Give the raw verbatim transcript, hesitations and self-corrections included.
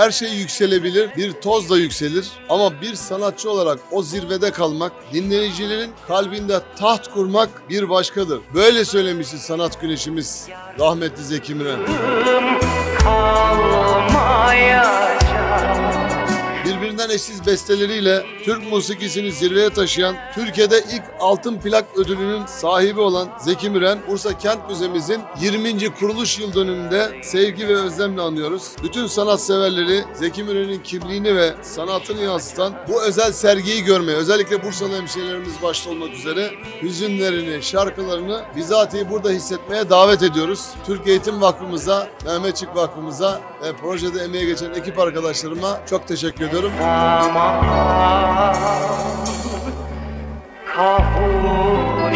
Her şey yükselebilir, bir toz da yükselir ama bir sanatçı olarak o zirvede kalmak, dinleyicilerin kalbinde taht kurmak bir başkadır. Böyle söylemişti sanat güneşimiz rahmetli Zeki Müren. Birbirinden eşsiz besteleriyle Türk musikisini zirveye taşıyan, Türkiye'de ilk altın plak ödülünün sahibi olan Zeki Müren, Bursa Kent Müzemizin yirminci kuruluş yıl dönümünde sevgi ve özlemle anıyoruz. Bütün sanatseverleri Zeki Müren'in kimliğini ve sanatını yansıtan bu özel sergiyi görmeye, özellikle Bursalı hemşehrilerimiz başta olmak üzere hüzünlerini, şarkılarını bizatihi burada hissetmeye davet ediyoruz. Türk Eğitim Vakfımıza, Mehmetçik Vakfımıza ve projede emeğe geçen ekip arkadaşlarıma çok teşekkür ediyorum. Tamam, kavur.